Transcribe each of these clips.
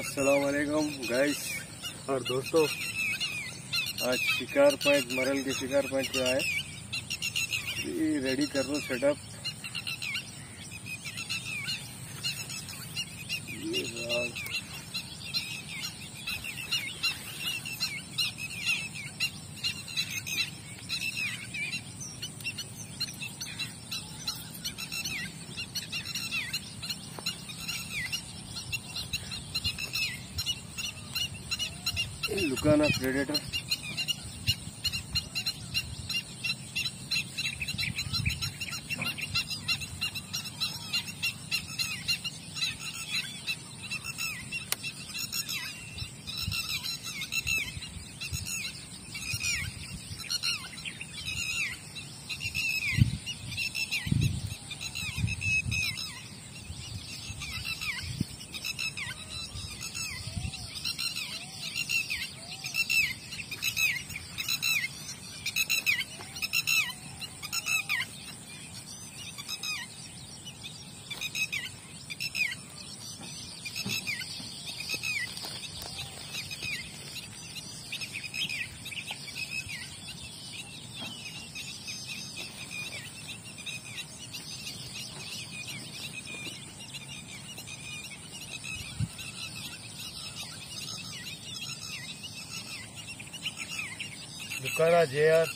अस्सलाम वालेकुम गाइस और दोस्तों, आज शिकार पॉइंट मरल के शिकार पॉइंट पे आए। ये रेडी कर रहा हूँ सेटअप। ये लुकाना प्रेडेटर दुकाना जेआर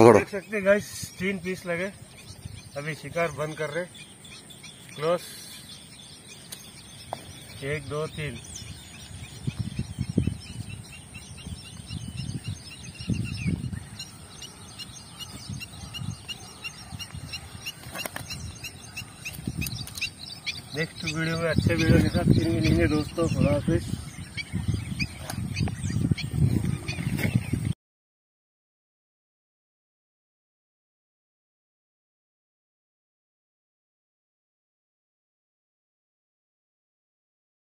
देख सकते हैं गाइस, 3 पीस लगे। अभी शिकार बंद कर रहे। क्लोज 1 2 3। नेक्स्ट वीडियो में अच्छे वीडियो के साथ फिर मिलेंगे दोस्तों। खुदा हाफिज।